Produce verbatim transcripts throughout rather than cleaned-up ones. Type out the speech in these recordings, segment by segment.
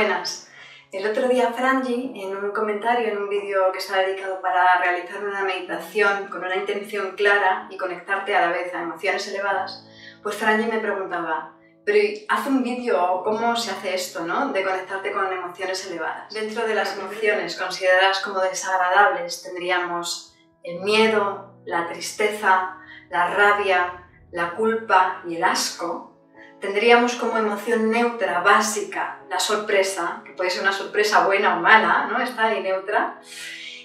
buenas. El otro día Franji, en un comentario, en un vídeo que está dedicado para realizar una meditación con una intención clara y conectarte a la vez a emociones elevadas, pues Franji me preguntaba, pero haz un vídeo, ¿cómo se hace esto, no? De conectarte con emociones elevadas. Dentro de las emociones consideradas como desagradables tendríamos el miedo, la tristeza, la rabia, la culpa y el asco. Tendríamos como emoción neutra, básica, la sorpresa, que puede ser una sorpresa buena o mala, ¿no? Está ahí neutra.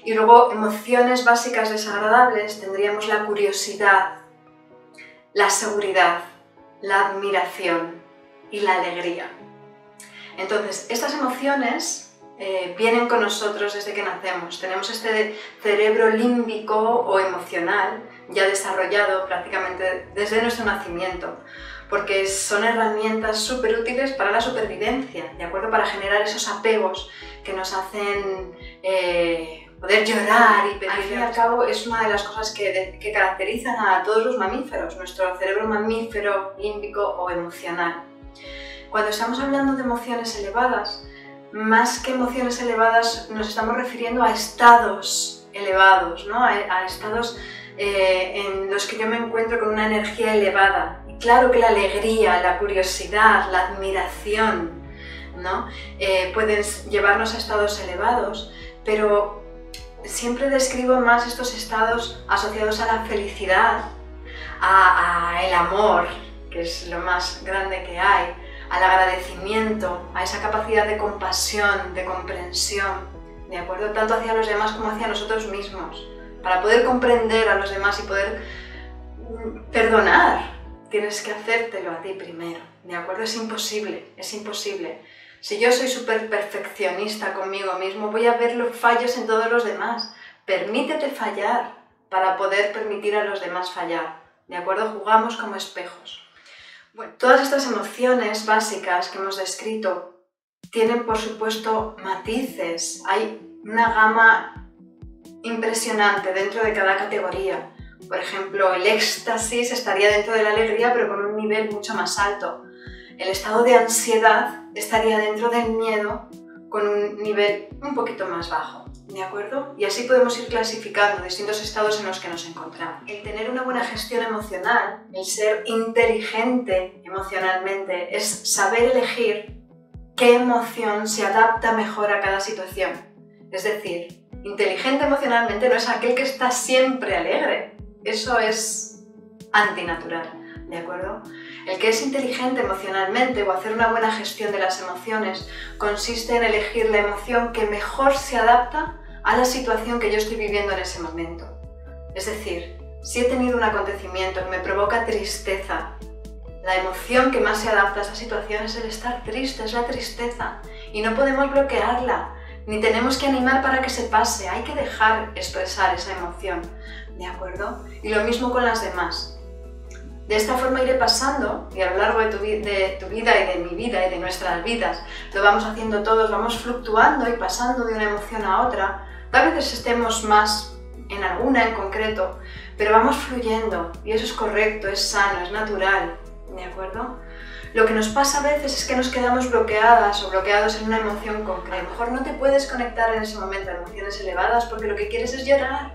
Y luego, emociones básicas desagradables, tendríamos la curiosidad, la seguridad, la admiración y la alegría. Entonces, estas emociones eh, vienen con nosotros desde que nacemos. Tenemos este cerebro límbico o emocional ya desarrollado prácticamente desde nuestro nacimiento, porque son herramientas súper útiles para la supervivencia, ¿de acuerdo? Para generar esos apegos que nos hacen eh, poder llorar y pedir. Al fin y al cabo es una de las cosas que, de, que caracterizan a todos los mamíferos, nuestro cerebro mamífero, límbico o emocional. Cuando estamos hablando de emociones elevadas, más que emociones elevadas nos estamos refiriendo a estados elevados, ¿no? A, a estados eh, en los que yo me encuentro con una energía elevada. Claro que la alegría, la curiosidad, la admiración, ¿no? Eh, pueden llevarnos a estados elevados, pero siempre describo más estos estados asociados a la felicidad, a, a el amor, que es lo más grande que hay, al agradecimiento, a esa capacidad de compasión, de comprensión, ¿de acuerdo? Tanto hacia los demás como hacia nosotros mismos, para poder comprender a los demás y poder perdonar. Tienes que hacértelo a ti primero, ¿de acuerdo? Es imposible, es imposible. Si yo soy súper perfeccionista conmigo mismo, voy a ver los fallos en todos los demás. Permítete fallar para poder permitir a los demás fallar, ¿de acuerdo? Jugamos como espejos. Bueno, todas estas emociones básicas que hemos descrito tienen, por supuesto, matices. Hay una gama impresionante dentro de cada categoría. Por ejemplo, el éxtasis estaría dentro de la alegría, pero con un nivel mucho más alto. El estado de ansiedad estaría dentro del miedo, con un nivel un poquito más bajo, ¿de acuerdo? Y así podemos ir clasificando distintos estados en los que nos encontramos. El tener una buena gestión emocional, el ser inteligente emocionalmente, es saber elegir qué emoción se adapta mejor a cada situación. Es decir, inteligente emocionalmente no es aquel que está siempre alegre. Eso es antinatural, ¿de acuerdo? El que es inteligente emocionalmente o hacer una buena gestión de las emociones consiste en elegir la emoción que mejor se adapta a la situación que yo estoy viviendo en ese momento. Es decir, si he tenido un acontecimiento que me provoca tristeza, la emoción que más se adapta a esa situación es el estar triste, es la tristeza, y no podemos bloquearla, ni tenemos que animar para que se pase, hay que dejar expresar esa emoción. ¿De acuerdo? Y lo mismo con las demás. De esta forma iré pasando, y a lo largo de tu, de tu vida y de mi vida y de nuestras vidas, lo vamos haciendo todos, vamos fluctuando y pasando de una emoción a otra. Tal vez estemos más en alguna en concreto, pero vamos fluyendo, y eso es correcto, es sano, es natural, ¿de acuerdo? Lo que nos pasa a veces es que nos quedamos bloqueadas o bloqueados en una emoción concreta. A lo mejor no te puedes conectar en ese momento a emociones elevadas porque lo que quieres es llorar.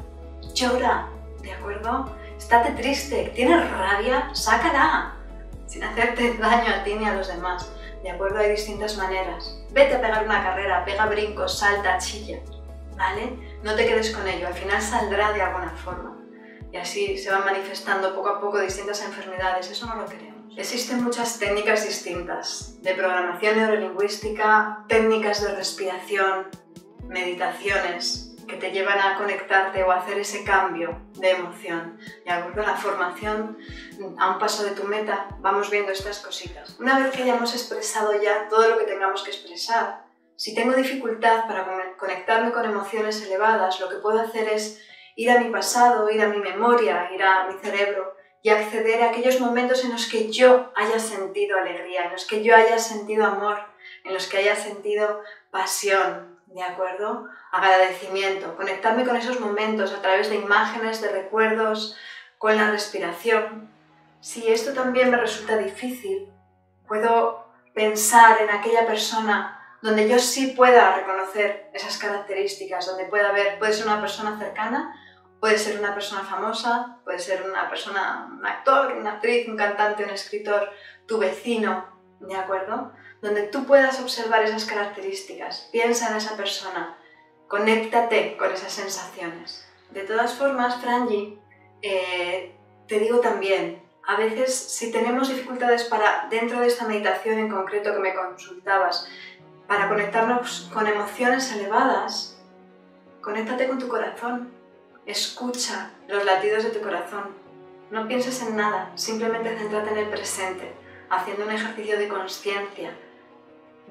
Llora, ¿de acuerdo? Estate triste, tienes rabia, sácala, sin hacerte daño a ti ni a los demás, ¿de acuerdo? Hay distintas maneras. Vete a pegar una carrera, pega brincos, salta, chilla, ¿vale? No te quedes con ello, al final saldrá de alguna forma. Y así se van manifestando poco a poco distintas enfermedades, eso no lo queremos. Existen muchas técnicas distintas, de programación neurolingüística, técnicas de respiración, meditaciones, que te llevan a conectarte o a hacer ese cambio de emoción. De acuerdo a la formación A un paso de tu meta, vamos viendo estas cositas. Una vez que hayamos expresado ya todo lo que tengamos que expresar, si tengo dificultad para conectarme con emociones elevadas, lo que puedo hacer es ir a mi pasado, ir a mi memoria, ir a mi cerebro y acceder a aquellos momentos en los que yo haya sentido alegría, en los que yo haya sentido amor, en los que haya sentido pasión. ¿De acuerdo? Agradecimiento. Conectarme con esos momentos a través de imágenes, de recuerdos, con la respiración. Si esto también me resulta difícil, puedo pensar en aquella persona donde yo sí pueda reconocer esas características, donde pueda ver, puede ser una persona cercana, puede ser una persona famosa, puede ser una persona, un actor, una actriz, un cantante, un escritor, tu vecino, ¿de acuerdo? Donde tú puedas observar esas características, piensa en esa persona, conéctate con esas sensaciones. De todas formas, Franji, eh, te digo también, a veces si tenemos dificultades para, dentro de esta meditación en concreto que me consultabas, para conectarnos con emociones elevadas, conéctate con tu corazón, escucha los latidos de tu corazón, no pienses en nada, simplemente céntrate en el presente, haciendo un ejercicio de consciencia,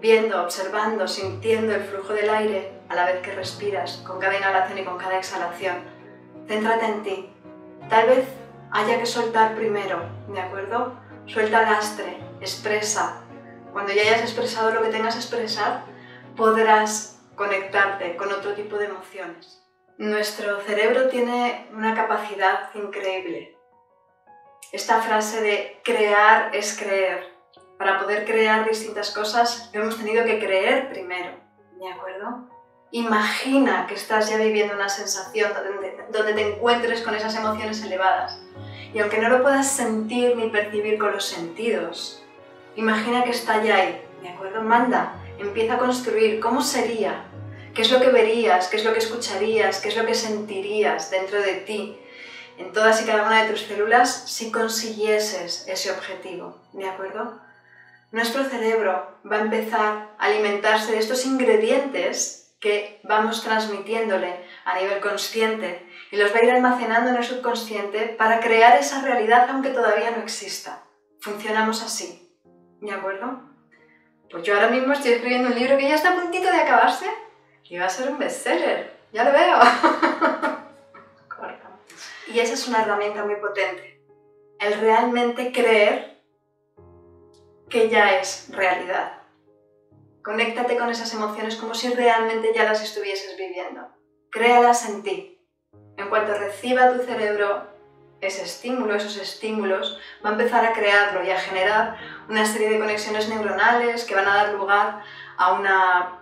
viendo, observando, sintiendo el flujo del aire a la vez que respiras, con cada inhalación y con cada exhalación. Céntrate en ti. Tal vez haya que soltar primero, ¿de acuerdo? Suelta lastre, expresa. Cuando ya hayas expresado lo que tengas que expresar, podrás conectarte con otro tipo de emociones. Nuestro cerebro tiene una capacidad increíble. Esta frase de crear es creer. Para poder crear distintas cosas, hemos tenido que creer primero, ¿de acuerdo? Imagina que estás ya viviendo una sensación donde te, donde te encuentres con esas emociones elevadas. Y aunque no lo puedas sentir ni percibir con los sentidos, imagina que está ya ahí, ¿de acuerdo? Manda, empieza a construir cómo sería, qué es lo que verías, qué es lo que escucharías, qué es lo que sentirías dentro de ti, en todas y cada una de tus células, si consiguieses ese objetivo, ¿de acuerdo? Nuestro cerebro va a empezar a alimentarse de estos ingredientes que vamos transmitiéndole a nivel consciente y los va a ir almacenando en el subconsciente para crear esa realidad aunque todavía no exista. Funcionamos así, ¿de acuerdo? Pues yo ahora mismo estoy escribiendo un libro que ya está a puntito de acabarse y va a ser un bestseller, ya lo veo. Y esa es una herramienta muy potente, el realmente creer que ya es realidad. Conéctate con esas emociones como si realmente ya las estuvieses viviendo. Créalas en ti. En cuanto reciba tu cerebro ese estímulo, esos estímulos, va a empezar a crearlo y a generar una serie de conexiones neuronales que van a dar lugar a una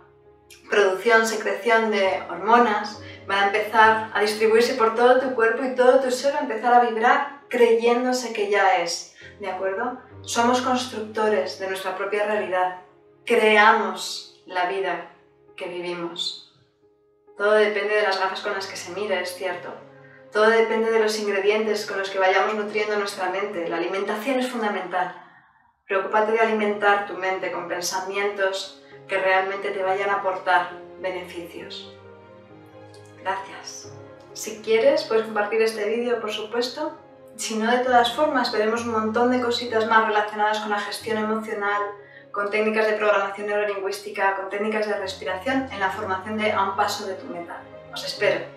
producción, secreción de hormonas, van a empezar a distribuirse por todo tu cuerpo y todo tu ser va a empezar a vibrar creyéndose que ya es, ¿de acuerdo? Somos constructores de nuestra propia realidad, creamos la vida que vivimos. Todo depende de las gafas con las que se mire, es cierto. Todo depende de los ingredientes con los que vayamos nutriendo nuestra mente. La alimentación es fundamental. Preocúpate de alimentar tu mente con pensamientos que realmente te vayan a aportar beneficios. Gracias. Si quieres, puedes compartir este vídeo, por supuesto. Si no, de todas formas, veremos un montón de cositas más relacionadas con la gestión emocional, con técnicas de programación neurolingüística, con técnicas de respiración en la formación de A un paso de tu meta. Os espero.